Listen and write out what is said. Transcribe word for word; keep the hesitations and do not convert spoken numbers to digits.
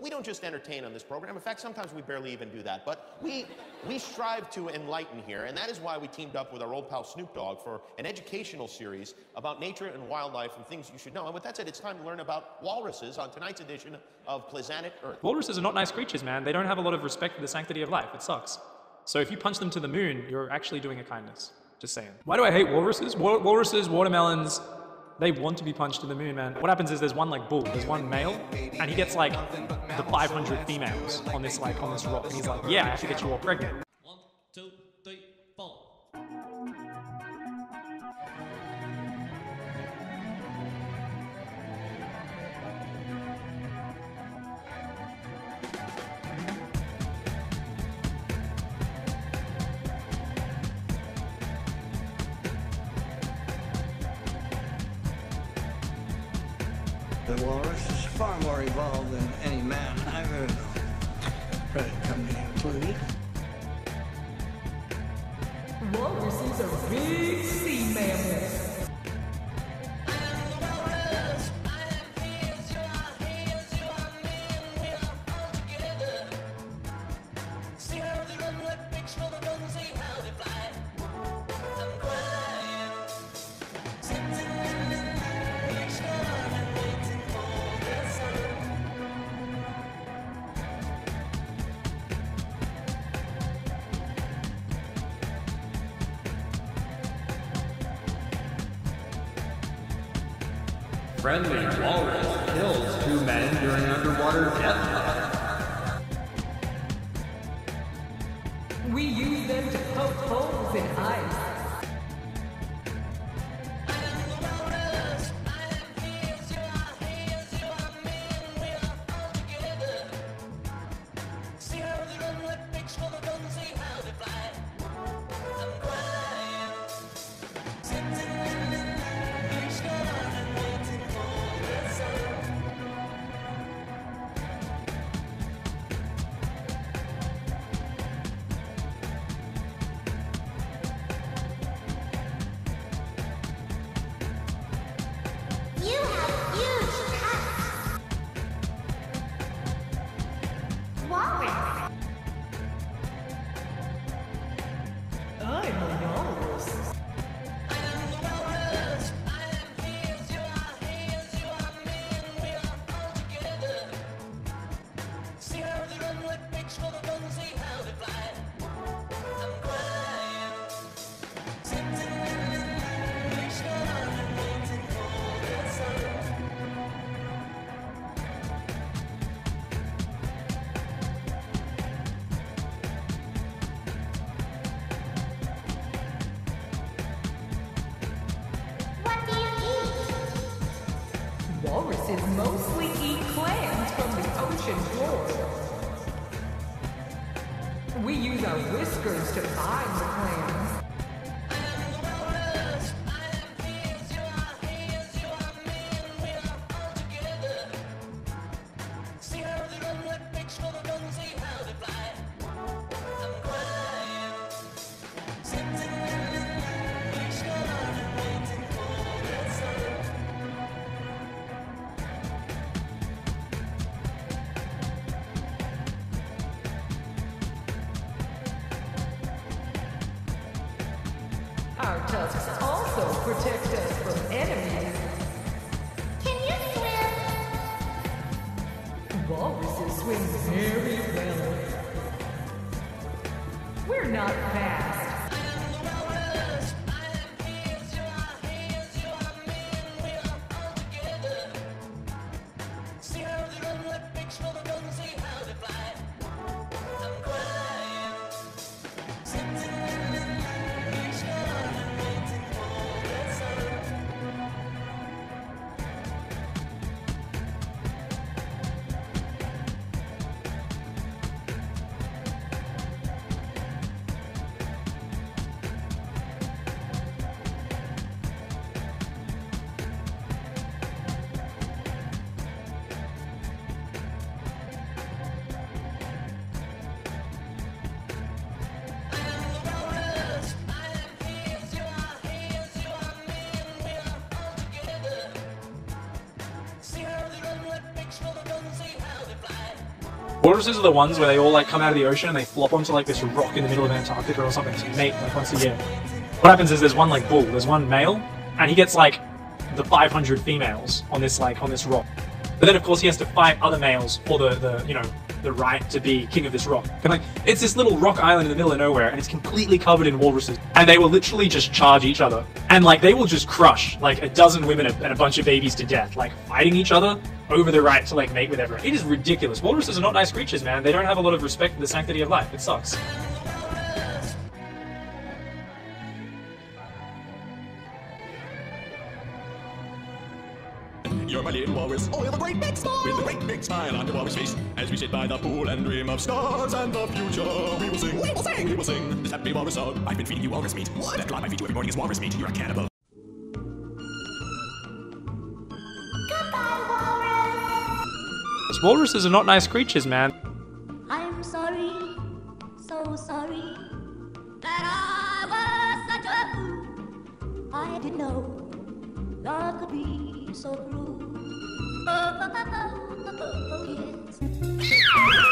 We don't just entertain on this program. In fact, sometimes we barely even do that. But we, we strive to enlighten here, and that is why we teamed up with our old pal Snoop Dogg for an educational series about nature and wildlife and things you should know. And with that said, it's time to learn about walruses on tonight's edition of Plezanic Earth. Walruses are not nice creatures, man. They don't have a lot of respect for the sanctity of life. It sucks. So if you punch them to the moon, you're actually doing a kindness. Just saying. Why do I hate walruses? Wal walruses, watermelons, they want to be punched to the moon, man. What happens is there's one like bull, there's one male, and he gets like the five hundred females on this like on this rock, and he's like, yeah, I have to get you all pregnant. One, two, three, four. The walrus is far more evolved than any man I've ever known, credit company included. Walruses are big sea mammals. I am the walrus. I am his, you are his, you are men, we are all together. See how they run like pigs for the guns, see how they fly. I'm quiet, sitting in the extra. Friendly walrus kills two men during underwater death dive. We use them to poke holes in ice. Walruses mostly eat clams from the ocean floor. We use our whiskers to find the clams. I am the walrus, I am his, you are his, you are men, we are all together. See how they run like pigs for the guns, see how they fly. I'm quiet, sitting in the yard and waiting for the sun. Our tusks also protect us from enemies. Can you swim? Walruses swim very well. We're not fast. Walruses are the ones where they all like come out of the ocean and they flop onto like this rock in the middle of Antarctica or something to mate like once a year. What happens is there's one like bull, there's one male, and he gets like the five hundred females on this like on this rock. But then of course he has to fight other males for the, the you know the right to be king of this rock. And like it's this little rock island in the middle of nowhere, and it's completely covered in walruses. And they will literally just charge each other, and like they will just crush like a dozen women and a bunch of babies to death, like fighting each other over the right to like mate with everyone. It is ridiculous. Walruses are not nice creatures, man. They don't have a lot of respect for the sanctity of life. It sucks. You're my little walrus, oh, you're the great big smile. With the great big smile on your walrus face, as we sit by the pool and dream of stars and the future, we will sing, we will sing, we will sing this happy walrus song. I've been feeding you walrus meat. What? That glide I feed you every morning is walrus meat. You're a cannibal. Goodbye, walrus. Walruses are not nice creatures, man. I'm sorry, so sorry, that I was such a fool. I didn't know love could be so rude. Oh, oh, oh, oh, oh, yes.